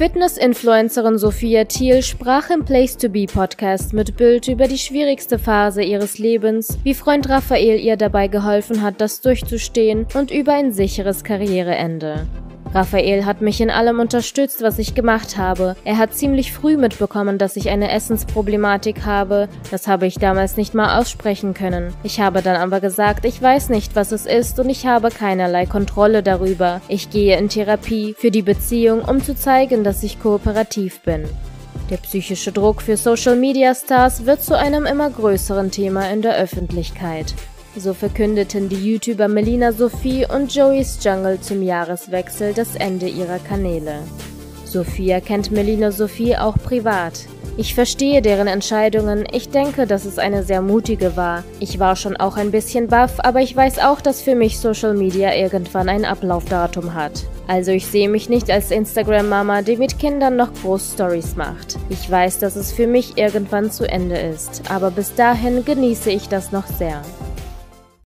Fitness-Influencerin Sophia Thiel sprach im Place to Be Podcast mit BILD über die schwierigste Phase ihres Lebens, wie Freund Raphael ihr dabei geholfen hat, das durchzustehen, und über ein sicheres Karriereende. Raphael hat mich in allem unterstützt, was ich gemacht habe. Er hat ziemlich früh mitbekommen, dass ich eine Essensproblematik habe. Das habe ich damals nicht mal aussprechen können. Ich habe dann aber gesagt, ich weiß nicht, was es ist, und ich habe keinerlei Kontrolle darüber. Ich gehe in Therapie für die Beziehung, um zu zeigen, dass ich kooperativ bin. Der psychische Druck für Social-Media-Stars wird zu einem immer größeren Thema in der Öffentlichkeit. So verkündeten die YouTuber Melina-Sophie und Joey's Jungle zum Jahreswechsel das Ende ihrer Kanäle. Sophia kennt Melina-Sophie auch privat. Ich verstehe deren Entscheidungen, ich denke, dass es eine sehr mutige war. Ich war schon auch ein bisschen baff, aber ich weiß auch, dass für mich Social Media irgendwann ein Ablaufdatum hat. Also ich sehe mich nicht als Instagram-Mama, die mit Kindern noch groß Stories macht. Ich weiß, dass es für mich irgendwann zu Ende ist, aber bis dahin genieße ich das noch sehr.